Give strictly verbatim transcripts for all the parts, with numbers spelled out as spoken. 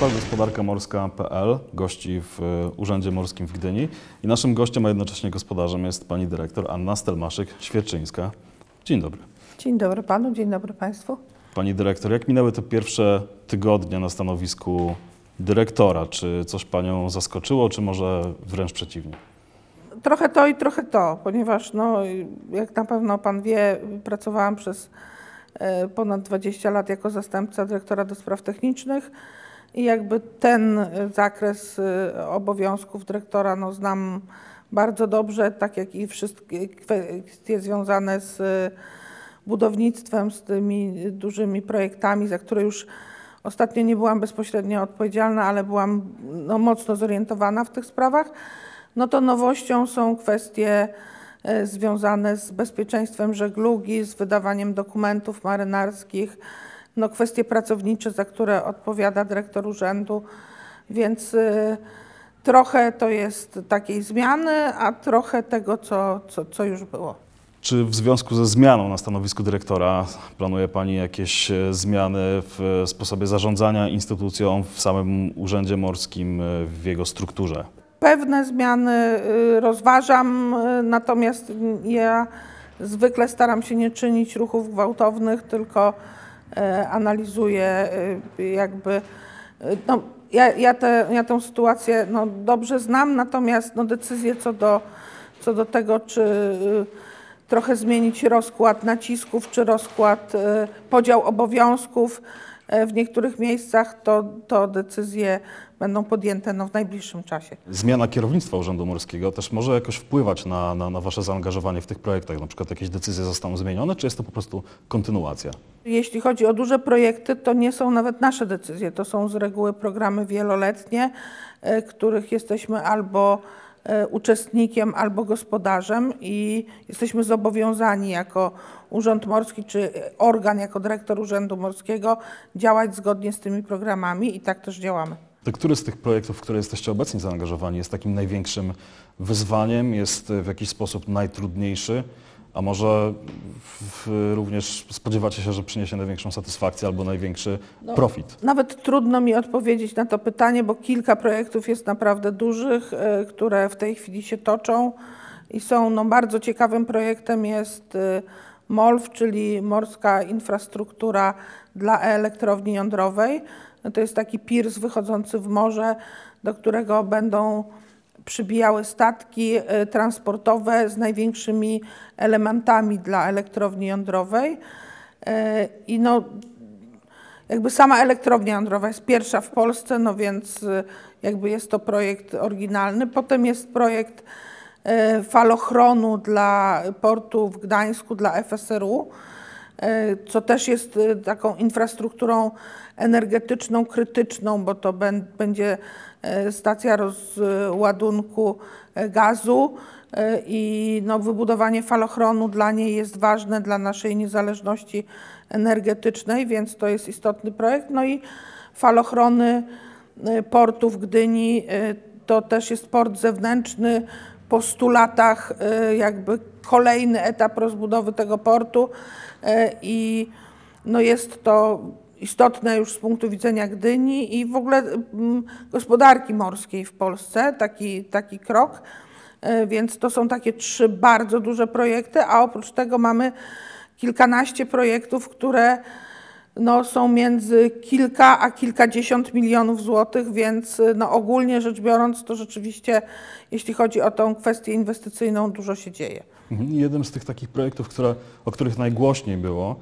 Portal gospodarka morska kropka p l gości w Urzędzie Morskim w Gdyni i naszym gościem, a jednocześnie gospodarzem jest pani dyrektor Anna Stelmaszyk-Świerczyńska. Dzień dobry. Dzień dobry panu, dzień dobry państwu. Pani dyrektor, jak minęły te pierwsze tygodnie na stanowisku dyrektora? Czy coś panią zaskoczyło, czy może wręcz przeciwnie? Trochę to i trochę to, ponieważ no, jak na pewno pan wie, pracowałam przez ponad dwadzieścia lat jako zastępca dyrektora do spraw technicznych i jakby ten zakres obowiązków dyrektora no, znam bardzo dobrze, tak jak i wszystkie kwestie związane z budownictwem, z tymi dużymi projektami, za które już ostatnio nie byłam bezpośrednio odpowiedzialna, ale byłam no, mocno zorientowana w tych sprawach. No to nowością są kwestie związane z bezpieczeństwem żeglugi, z wydawaniem dokumentów marynarskich, no kwestie pracownicze, za które odpowiada dyrektor urzędu, więc y, trochę to jest takiej zmiany, a trochę tego, co, co, co już było. Czy w związku ze zmianą na stanowisku dyrektora planuje pani jakieś zmiany w sposobie zarządzania instytucją w samym Urzędzie Morskim, w jego strukturze? Pewne zmiany rozważam, natomiast ja zwykle staram się nie czynić ruchów gwałtownych, tylko analizuję jakby, no, ja, ja, te, ja tę sytuację no, dobrze znam, natomiast no, decyzje co do, co do tego, czy trochę zmienić rozkład nacisków, czy rozkład, podział obowiązków w niektórych miejscach, to, to decyzje będą podjęte no, w najbliższym czasie. Zmiana kierownictwa Urzędu Morskiego też może jakoś wpływać na, na, na wasze zaangażowanie w tych projektach? Na przykład jakieś decyzje zostaną zmienione, czy jest to po prostu kontynuacja? Jeśli chodzi o duże projekty, to nie są nawet nasze decyzje. To są z reguły programy wieloletnie, których jesteśmy albo uczestnikiem, albo gospodarzem i jesteśmy zobowiązani jako Urząd Morski, czy organ jako dyrektor Urzędu Morskiego działać zgodnie z tymi programami i tak też działamy. To który z tych projektów, w które jesteście obecnie zaangażowani, jest takim największym wyzwaniem, jest w jakiś sposób najtrudniejszy, a może w, również spodziewacie się, że przyniesie największą satysfakcję albo największy no, profit? Nawet trudno mi odpowiedzieć na to pytanie, bo kilka projektów jest naprawdę dużych, y, które w tej chwili się toczą i są no, bardzo ciekawym projektem jest y, M O L F, czyli Morska Infrastruktura dla Elektrowni Jądrowej. No, to jest taki pirs wychodzący w morze, do którego będą przybijały statki transportowe z największymi elementami dla elektrowni jądrowej. I no, jakby sama elektrownia jądrowa jest pierwsza w Polsce, no więc jakby jest to projekt oryginalny. Potem jest projekt falochronu dla portu w Gdańsku, dla F S R U, co też jest taką infrastrukturą energetyczną, krytyczną, bo to będzie stacja rozładunku gazu i no, wybudowanie falochronu dla niej jest ważne dla naszej niezależności energetycznej, więc to jest istotny projekt. No i falochrony portu w Gdyni to też jest port zewnętrzny, po stu latach jakby kolejny etap rozbudowy tego portu i no jest to istotne już z punktu widzenia Gdyni i w ogóle gospodarki morskiej w Polsce, taki, taki krok, więc to są takie trzy bardzo duże projekty, a oprócz tego mamy kilkanaście projektów, które no, są między kilka a kilkadziesiąt milionów złotych, więc no, ogólnie rzecz biorąc to rzeczywiście, jeśli chodzi o tą kwestię inwestycyjną, dużo się dzieje. Jednym z tych takich projektów, które, o których najgłośniej było,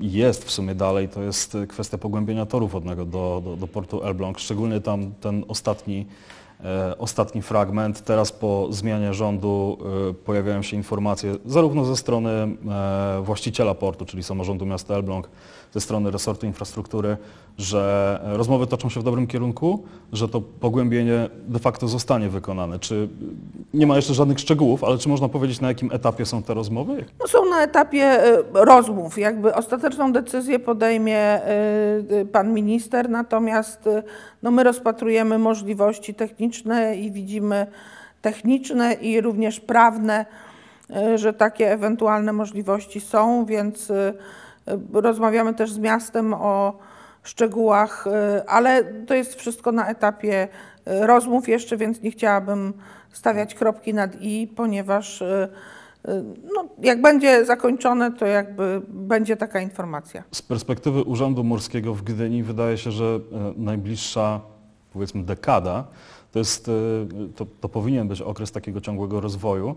jest w sumie dalej, to jest kwestia pogłębienia toru wodnego do, do, do portu Elbląg, szczególnie tam ten ostatni, e, ostatni fragment. Teraz po zmianie rządu e, pojawiają się informacje zarówno ze strony e, właściciela portu, czyli samorządu miasta Elbląg, ze strony resortu infrastruktury, że rozmowy toczą się w dobrym kierunku, że to pogłębienie de facto zostanie wykonane. Czy nie ma jeszcze żadnych szczegółów, ale czy można powiedzieć, na jakim etapie są te rozmowy? No są na etapie rozmów. Jakby ostateczną decyzję podejmie pan minister, natomiast no my rozpatrujemy możliwości techniczne i widzimy techniczne i również prawne, że takie ewentualne możliwości są, więc rozmawiamy też z miastem o szczegółach, ale to jest wszystko na etapie rozmów jeszcze, więc nie chciałabym stawiać kropki nad i, ponieważ no, jak będzie zakończone, to jakby będzie taka informacja. Z perspektywy Urzędu Morskiego w Gdyni wydaje się, że najbliższa, powiedzmy, dekada to jest, to, to powinien być okres takiego ciągłego rozwoju.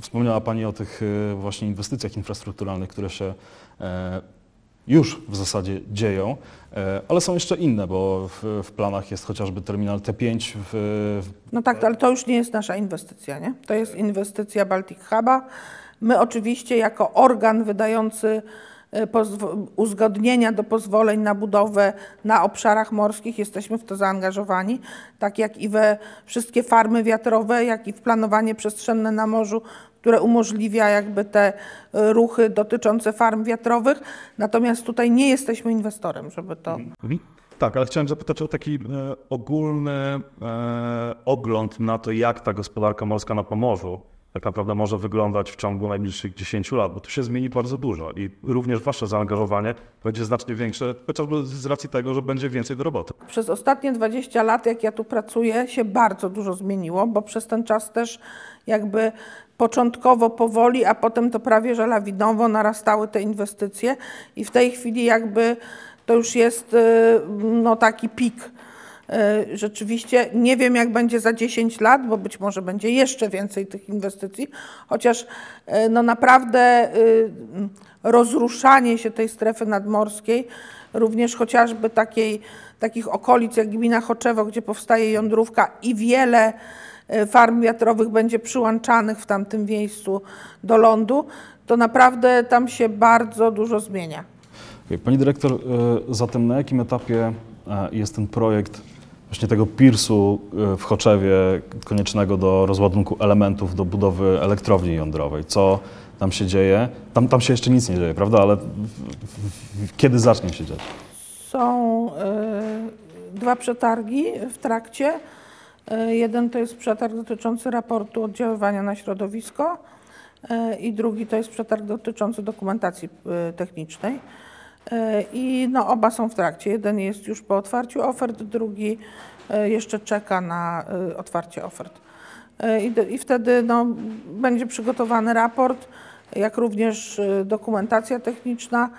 Wspomniała Pani o tych właśnie inwestycjach infrastrukturalnych, które się już w zasadzie dzieją, ale są jeszcze inne, bo w, w planach jest chociażby terminal T pięć. W, w... No tak, ale to już nie jest nasza inwestycja, nie? To jest inwestycja Baltic Huba. My oczywiście jako organ wydający uzgodnienia do pozwoleń na budowę na obszarach morskich jesteśmy w to zaangażowani, tak jak i we wszystkie farmy wiatrowe, jak i w planowanie przestrzenne na morzu, które umożliwia jakby te ruchy dotyczące farm wiatrowych. Natomiast tutaj nie jesteśmy inwestorem, żeby to... Tak, ale chciałem zapytać o taki ogólny ogląd na to, jak ta gospodarka morska na Pomorzu tak naprawdę może wyglądać w ciągu najbliższych dziesięciu lat, bo tu się zmieni bardzo dużo i również wasze zaangażowanie będzie znacznie większe, chociażby z racji tego, że będzie więcej do roboty. Przez ostatnie dwadzieścia lat, jak ja tu pracuję, się bardzo dużo zmieniło, bo przez ten czas też jakby początkowo powoli, a potem to prawie że lawinowo narastały te inwestycje i w tej chwili jakby to już jest no, taki pik. Rzeczywiście nie wiem, jak będzie za dziesięć lat, bo być może będzie jeszcze więcej tych inwestycji, chociaż no naprawdę rozruszanie się tej strefy nadmorskiej, również chociażby takiej, takich okolic jak gmina Choczewo, gdzie powstaje jądrówka i wiele farm wiatrowych będzie przyłączanych w tamtym miejscu do lądu, to naprawdę tam się bardzo dużo zmienia. Pani dyrektor, zatem na jakim etapie jest ten projekt właśnie tego piersu w Choczewie koniecznego do rozładunku elementów do budowy elektrowni jądrowej? Co tam się dzieje? Tam, tam się jeszcze nic nie dzieje, prawda? Ale w, w, kiedy zacznie się dziać? Są y, dwa przetargi w trakcie. Y, jeden to jest przetarg dotyczący raportu oddziaływania na środowisko y, i drugi to jest przetarg dotyczący dokumentacji y, technicznej. I no, oba są w trakcie. Jeden jest już po otwarciu ofert, drugi jeszcze czeka na otwarcie ofert. I, i wtedy no, będzie przygotowany raport, jak również dokumentacja techniczna,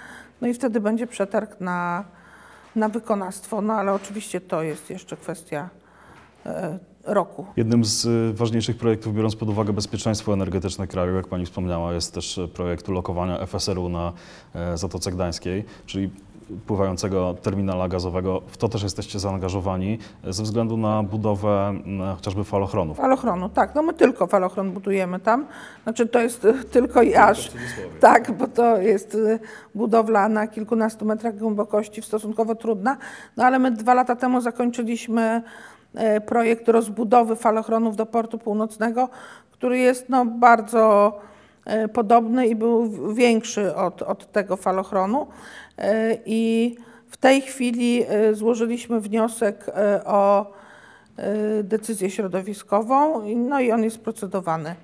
no i wtedy będzie przetarg na, na wykonawstwo. No ale oczywiście to jest jeszcze kwestia roku. Jednym z ważniejszych projektów, biorąc pod uwagę bezpieczeństwo energetyczne kraju, jak Pani wspomniała, jest też projekt ulokowania F S R U na Zatoce Gdańskiej, czyli pływającego terminala gazowego. W to też jesteście zaangażowani ze względu na budowę chociażby falochronów. Falochronu, tak. No my tylko falochron budujemy tam. Znaczy to jest tylko i aż. Tak, bo to jest budowla na kilkunastu metrach głębokości, stosunkowo trudna. No ale my dwa lata temu zakończyliśmy projekt rozbudowy falochronów do Portu Północnego, który jest no, bardzo podobny i był większy od, od tego falochronu. I w tej chwili złożyliśmy wniosek o decyzję środowiskową, no i on jest procedowany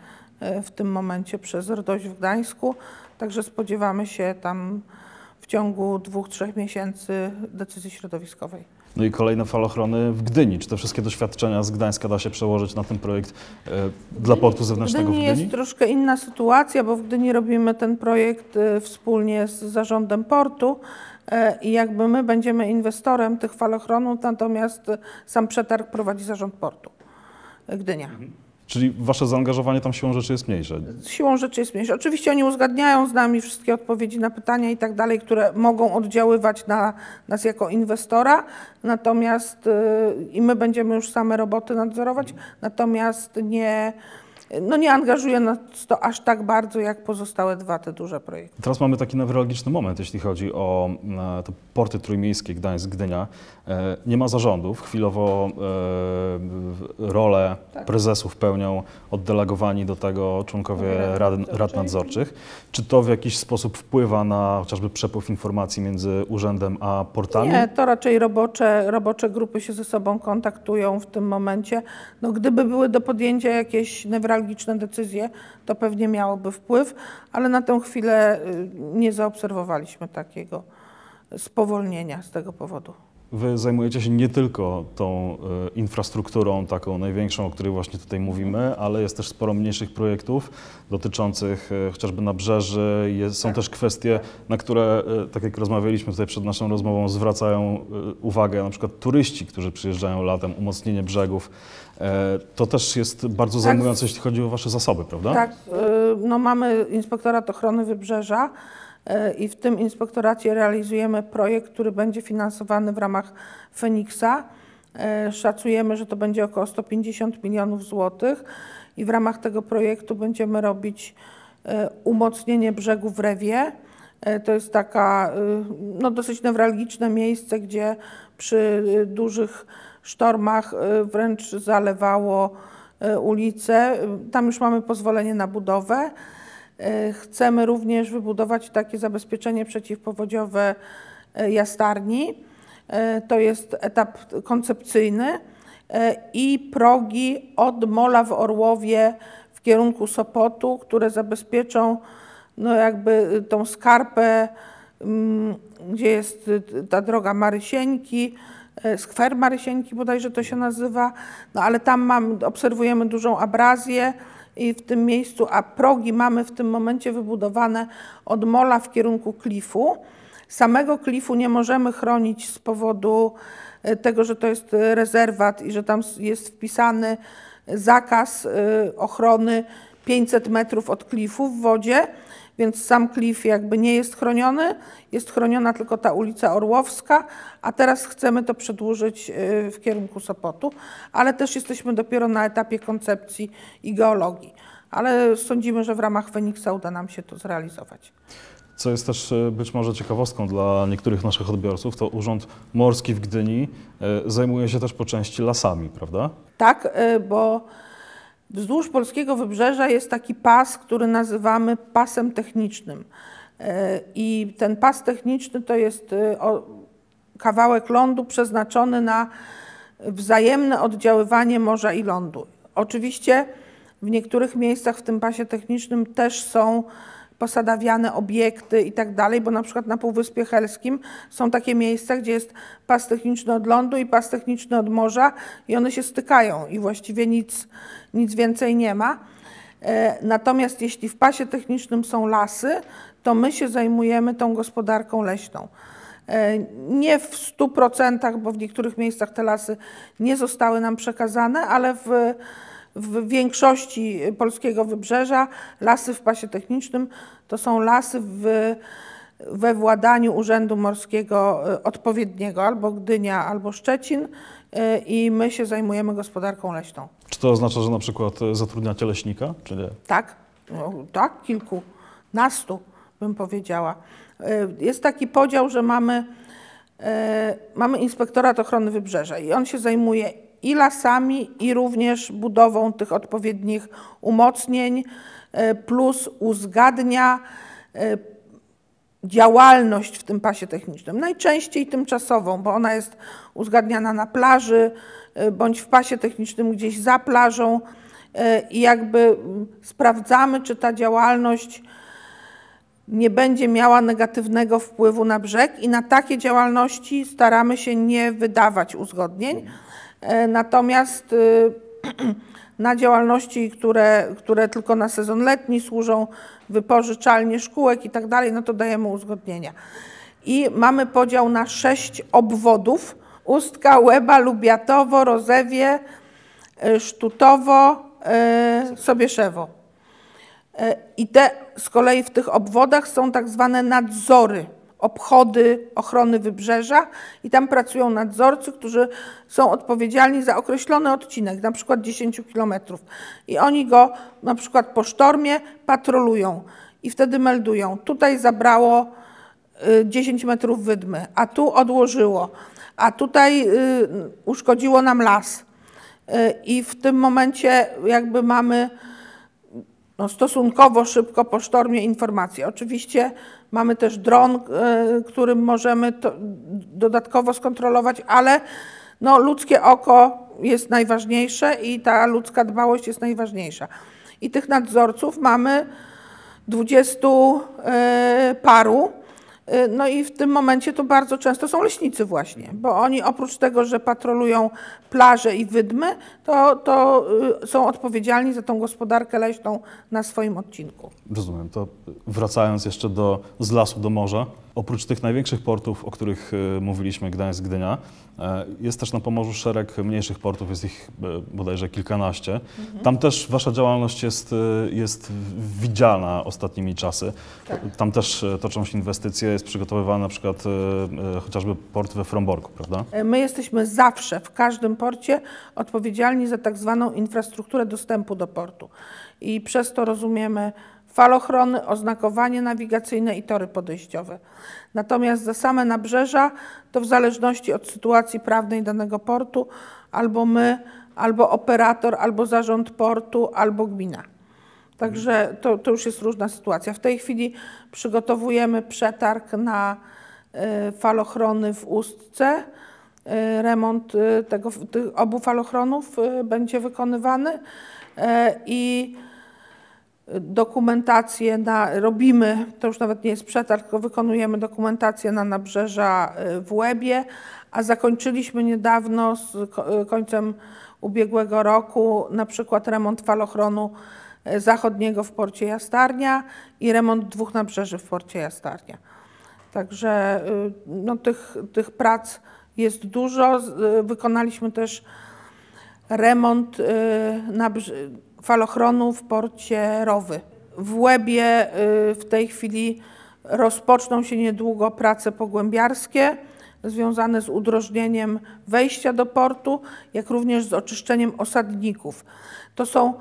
w tym momencie przez R D O Ś w Gdańsku, także spodziewamy się tam w ciągu dwóch, trzech miesięcy decyzji środowiskowej. No i kolejne falochrony w Gdyni. Czy te wszystkie doświadczenia z Gdańska da się przełożyć na ten projekt dla portu zewnętrznego w Gdyni? W Gdyni jest troszkę inna sytuacja, bo w Gdyni robimy ten projekt wspólnie z zarządem portu i jakby my będziemy inwestorem tych falochronów, natomiast sam przetarg prowadzi zarząd portu Gdynia. Mhm. Czyli wasze zaangażowanie tam siłą rzeczy jest mniejsze? Siłą rzeczy jest mniejsze. Oczywiście oni uzgadniają z nami wszystkie odpowiedzi na pytania i tak dalej, które mogą oddziaływać na nas jako inwestora, natomiast yy, i my będziemy już same roboty nadzorować, natomiast nie, no nie angażuje nas to aż tak bardzo jak pozostałe dwa te duże projekty. Teraz mamy taki newralgiczny moment, jeśli chodzi o te porty trójmiejskie Gdańsk, Gdynia. Nie ma zarządów, chwilowo rolę tak. prezesów pełnią oddelegowani do tego członkowie Mówię, rad, rad nadzorczych. Czy to w jakiś sposób wpływa na chociażby przepływ informacji między urzędem a portami? Nie, to raczej robocze, robocze grupy się ze sobą kontaktują w tym momencie. No, gdyby były do podjęcia jakieś newralgiczne decyzje, to pewnie miałoby wpływ, ale na tę chwilę nie zaobserwowaliśmy takiego spowolnienia z tego powodu. Wy zajmujecie się nie tylko tą y, infrastrukturą taką największą, o której właśnie tutaj mówimy, ale jest też sporo mniejszych projektów dotyczących y, chociażby nabrzeży. Jest, są też kwestie, na które, y, tak jak rozmawialiśmy tutaj przed naszą rozmową, zwracają y, uwagę na przykład turyści, którzy przyjeżdżają latem, umocnienie brzegów. Y, to też jest bardzo zajmujące, tak, jeśli chodzi o wasze zasoby, prawda? Tak, y, no mamy Inspektorat Ochrony Wybrzeża. I w tym inspektoracie realizujemy projekt, który będzie finansowany w ramach Feniksa. Szacujemy, że to będzie około sto pięćdziesiąt milionów złotych i w ramach tego projektu będziemy robić umocnienie brzegu w Rewie. To jest taka, no, dosyć newralgiczne miejsce, gdzie przy dużych sztormach wręcz zalewało ulice. Tam już mamy pozwolenie na budowę. Chcemy również wybudować takie zabezpieczenie przeciwpowodziowe Jastarni. To jest etap koncepcyjny i progi od mola w Orłowie w kierunku Sopotu, które zabezpieczą, no, jakby tą skarpę, gdzie jest ta droga Marysieńki, skwer Marysieńki bodajże to się nazywa, no ale tam mam, obserwujemy dużą abrazję. I w tym miejscu, a progi mamy w tym momencie wybudowane od mola w kierunku klifu. Samego klifu nie możemy chronić z powodu tego, że to jest rezerwat i że tam jest wpisany zakaz ochrony pięćset metrów od klifu w wodzie, więc sam klif jakby nie jest chroniony, jest chroniona tylko ta ulica Orłowska, a teraz chcemy to przedłużyć w kierunku Sopotu, ale też jesteśmy dopiero na etapie koncepcji i geologii, ale sądzimy, że w ramach Feniksa uda nam się to zrealizować. Co jest też być może ciekawostką dla niektórych naszych odbiorców, to Urząd Morski w Gdyni zajmuje się też po części lasami, prawda? Tak, bo wzdłuż polskiego wybrzeża jest taki pas, który nazywamy pasem technicznym. I ten pas techniczny to jest kawałek lądu przeznaczony na wzajemne oddziaływanie morza i lądu. Oczywiście w niektórych miejscach w tym pasie technicznym też są posadawiane obiekty i tak dalej, bo na przykład na Półwyspie Helskim są takie miejsca, gdzie jest pas techniczny od lądu i pas techniczny od morza i one się stykają i właściwie nic, nic więcej nie ma. Natomiast jeśli w pasie technicznym są lasy, to my się zajmujemy tą gospodarką leśną. Nie w stu procentach, bo w niektórych miejscach te lasy nie zostały nam przekazane, ale w W większości polskiego wybrzeża lasy w pasie technicznym to są lasy w, we władaniu Urzędu Morskiego odpowiedniego, albo Gdynia, albo Szczecin, i my się zajmujemy gospodarką leśną. Czy to oznacza, że na przykład zatrudniacie leśnika, czy nie? Tak, no, tak, kilkunastu bym powiedziała. Jest taki podział, że mamy, mamy Inspektorat Ochrony Wybrzeża i on się zajmuje i lasami, i również budową tych odpowiednich umocnień, plus uzgadnia działalność w tym pasie technicznym. Najczęściej tymczasową, bo ona jest uzgadniana na plaży, bądź w pasie technicznym gdzieś za plażą i jakby sprawdzamy, czy ta działalność nie będzie miała negatywnego wpływu na brzeg i na takie działalności staramy się nie wydawać uzgodnień. Natomiast na działalności, które, które tylko na sezon letni służą, wypożyczalnie szkółek i tak dalej, no to dajemy uzgodnienia. I mamy podział na sześć obwodów: Ustka, Łeba, Lubiatowo, Rozewie, Sztutowo, Sobieszewo. I te z kolei w tych obwodach są tak zwane nadzory, obchody ochrony wybrzeża i tam pracują nadzorcy, którzy są odpowiedzialni za określony odcinek, na przykład dziesięć kilometrów, i oni go na przykład po sztormie patrolują i wtedy meldują: tutaj zabrało dziesięć metrów wydmy, a tu odłożyło, a tutaj uszkodziło nam las, i w tym momencie jakby mamy, no, stosunkowo szybko po sztormie informacje. Oczywiście mamy też dron, którym możemy to dodatkowo skontrolować, ale no, ludzkie oko jest najważniejsze i ta ludzka dbałość jest najważniejsza. I tych nadzorców mamy dwudziestu paru No i w tym momencie to bardzo często są leśnicy właśnie, bo oni oprócz tego, że patrolują plaże i wydmy, to, to są odpowiedzialni za tą gospodarkę leśną na swoim odcinku. Rozumiem. To wracając jeszcze do, z lasu do morza, oprócz tych największych portów, o których mówiliśmy, Gdańsk, Gdynia, jest też na Pomorzu szereg mniejszych portów, jest ich bodajże kilkanaście. Mhm. Tam też wasza działalność jest, jest widzialna ostatnimi czasy. Tak. Tam też toczą się inwestycje, jest przygotowywany na przykład chociażby port we Fromborku, prawda? My jesteśmy zawsze w każdym porcie odpowiedzialni za tak zwaną infrastrukturę dostępu do portu i przez to rozumiemy falochrony, oznakowanie nawigacyjne i tory podejściowe. Natomiast za same nabrzeża to w zależności od sytuacji prawnej danego portu albo my, albo operator, albo zarząd portu, albo gmina. Także to, to już jest różna sytuacja. W tej chwili przygotowujemy przetarg na y, falochrony w Ustce. Y, remont y, tego, tych obu falochronów y, będzie wykonywany y, i dokumentację na, robimy, to już nawet nie jest przetarg, tylko wykonujemy dokumentację na nabrzeża w Łebie, a zakończyliśmy niedawno z końcem ubiegłego roku na przykład remont falochronu zachodniego w porcie Jastarnia i remont dwóch nabrzeży w porcie Jastarnia. Także no, tych, tych prac jest dużo. Wykonaliśmy też remont nabrzeży falochronu w porcie Rowy. W Łebie w tej chwili rozpoczną się niedługo prace pogłębiarskie związane z udrożnieniem wejścia do portu, jak również z oczyszczeniem osadników. To są,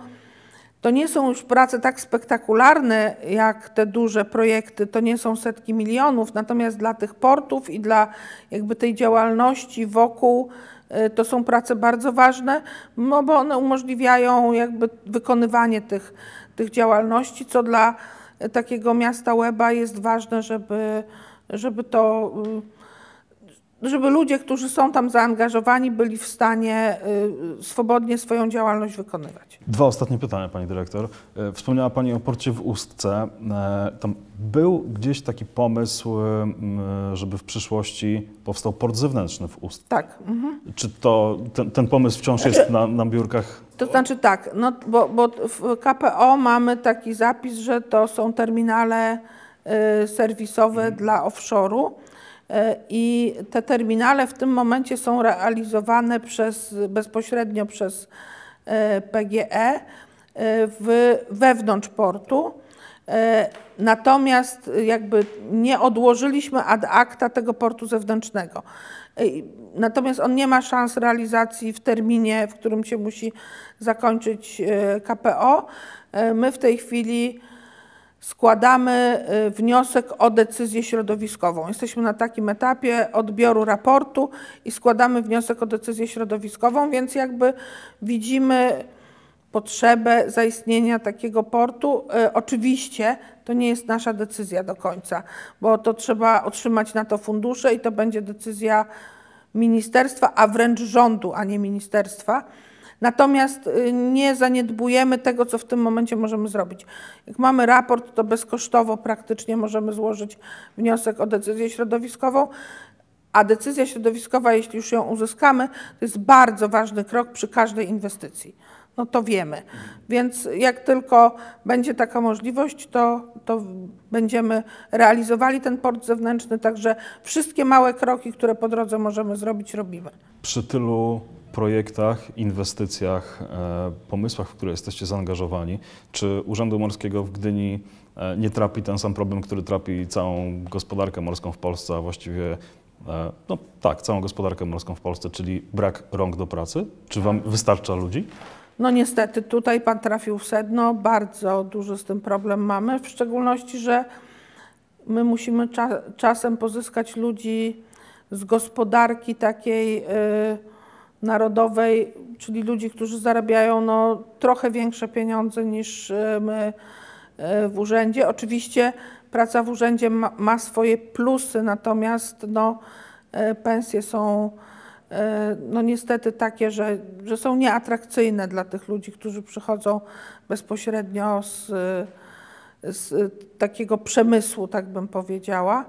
to nie są już prace tak spektakularne jak te duże projekty, to nie są setki milionów, natomiast dla tych portów i dla jakby tej działalności wokół to są prace bardzo ważne, no bo one umożliwiają jakby wykonywanie tych, tych działalności, co dla takiego miasta Łeba jest ważne, żeby, żeby to, żeby ludzie, którzy są tam zaangażowani, byli w stanie swobodnie swoją działalność wykonywać. Dwa ostatnie pytania, pani dyrektor. Wspomniała pani o porcie w Ustce. Tam był gdzieś taki pomysł, żeby w przyszłości powstał port zewnętrzny w Ustce. Tak. Mhm. Czy to ten, ten pomysł wciąż znaczy, jest na, na biurkach? To znaczy tak, no, bo, bo w K P O mamy taki zapis, że to są terminale y, serwisowe mhm. dla offshore'u. I te terminale w tym momencie są realizowane przez, bezpośrednio przez P G E w, wewnątrz portu. Natomiast jakby nie odłożyliśmy ad acta tego portu zewnętrznego. Natomiast on nie ma szans realizacji w terminie, w którym się musi zakończyć K P O. My w tej chwili składamy wniosek o decyzję środowiskową. Jesteśmy na takim etapie odbioru raportu i składamy wniosek o decyzję środowiskową, więc jakby widzimy potrzebę zaistnienia takiego portu. Oczywiście to nie jest nasza decyzja do końca, bo to trzeba otrzymać na to fundusze i to będzie decyzja ministerstwa, a wręcz rządu, a nie ministerstwa. Natomiast nie zaniedbujemy tego, co w tym momencie możemy zrobić. Jak mamy raport, to bezkosztowo praktycznie możemy złożyć wniosek o decyzję środowiskową, a decyzja środowiskowa, jeśli już ją uzyskamy, to jest bardzo ważny krok przy każdej inwestycji. No to wiemy. Więc jak tylko będzie taka możliwość, to, to będziemy realizowali ten port zewnętrzny, także wszystkie małe kroki, które po drodze możemy zrobić, robimy. Przy tylu projektach, inwestycjach, pomysłach, w które jesteście zaangażowani, czy Urzędu Morskiego w Gdyni nie trapi ten sam problem, który trapi całą gospodarkę morską w Polsce, a właściwie no tak, całą gospodarkę morską w Polsce, czyli brak rąk do pracy? Czy wam wystarcza ludzi? No niestety tutaj pan trafił w sedno, bardzo duży z tym problem mamy, w szczególności, że my musimy cza- czasem pozyskać ludzi z gospodarki takiej yy, narodowej, czyli ludzi, którzy zarabiają no, trochę większe pieniądze niż my w urzędzie. Oczywiście praca w urzędzie ma, ma swoje plusy, natomiast no, pensje są no, niestety takie, że, że są nieatrakcyjne dla tych ludzi, którzy przychodzą bezpośrednio z, z takiego przemysłu, tak bym powiedziała.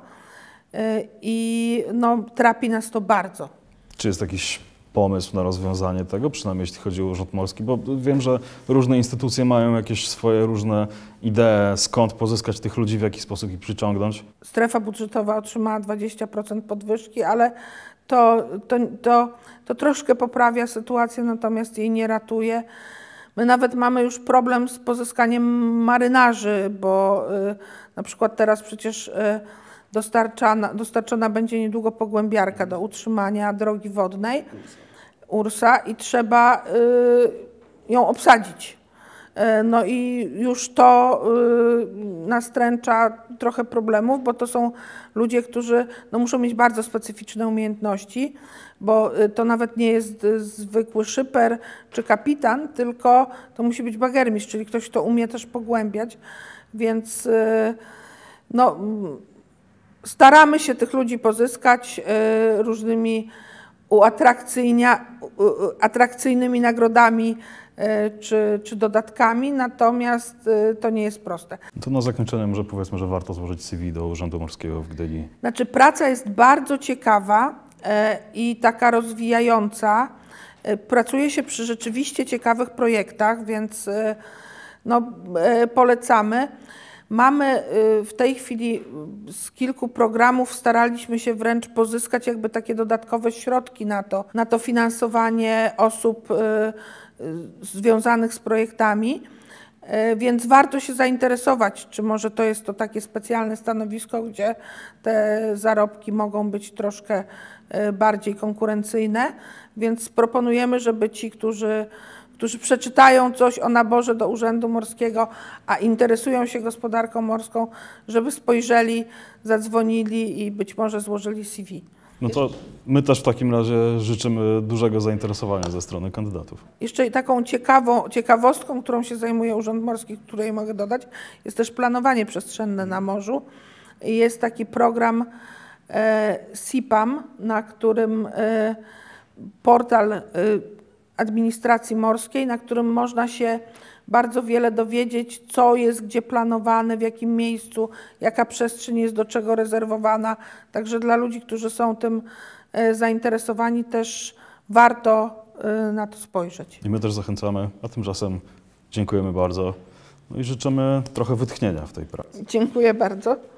i no, trapi nas to bardzo. Czy jest jakiś pomysł na rozwiązanie tego, przynajmniej jeśli chodzi o Urząd Morski? Bo wiem, że różne instytucje mają jakieś swoje różne idee, skąd pozyskać tych ludzi, w jaki sposób ich przyciągnąć. Strefa budżetowa otrzymała dwadzieścia procent podwyżki, ale to, to, to, to troszkę poprawia sytuację, natomiast jej nie ratuje. My nawet mamy już problem z pozyskaniem marynarzy, bo y, na przykład teraz przecież y, dostarczana, dostarczona będzie niedługo pogłębiarka do utrzymania drogi wodnej Ursa i trzeba y, ją obsadzić. Y, no i już to y, nastręcza trochę problemów, bo to są ludzie, którzy no, muszą mieć bardzo specyficzne umiejętności, bo to nawet nie jest zwykły szyper czy kapitan, tylko to musi być bagermistrz, czyli ktoś, kto umie też pogłębiać, więc no, staramy się tych ludzi pozyskać różnymi atrakcyjnymi nagrodami czy, czy dodatkami, natomiast to nie jest proste. To na zakończenie może powiedzmy, że warto złożyć C V do Urzędu Morskiego w Gdyni. Znaczy praca jest bardzo ciekawa i taka rozwijająca. Pracuje się przy rzeczywiście ciekawych projektach, więc no, polecamy. Mamy w tej chwili z kilku programów, staraliśmy się wręcz pozyskać jakby takie dodatkowe środki na to, na to finansowanie osób związanych z projektami, więc warto się zainteresować, czy może to jest to takie specjalne stanowisko, gdzie te zarobki mogą być troszkę bardziej konkurencyjne, więc proponujemy, żeby ci, którzy, którzy przeczytają coś o naborze do Urzędu Morskiego, a interesują się gospodarką morską, żeby spojrzeli, zadzwonili i być może złożyli C V. No to my też w takim razie życzymy dużego zainteresowania ze strony kandydatów. Jeszcze taką ciekawą, ciekawostką, którą się zajmuje Urząd Morski, której mogę dodać, jest też planowanie przestrzenne na morzu. Jest taki program e, SIPAM, na którym e, portal e, administracji morskiej, na którym można się bardzo wiele dowiedzieć, co jest gdzie planowane, w jakim miejscu, jaka przestrzeń jest do czego rezerwowana. Także dla ludzi, którzy są tym zainteresowani, też warto na to spojrzeć. I my też zachęcamy, a tymczasem dziękujemy bardzo. No i życzymy trochę wytchnienia w tej pracy. Dziękuję bardzo.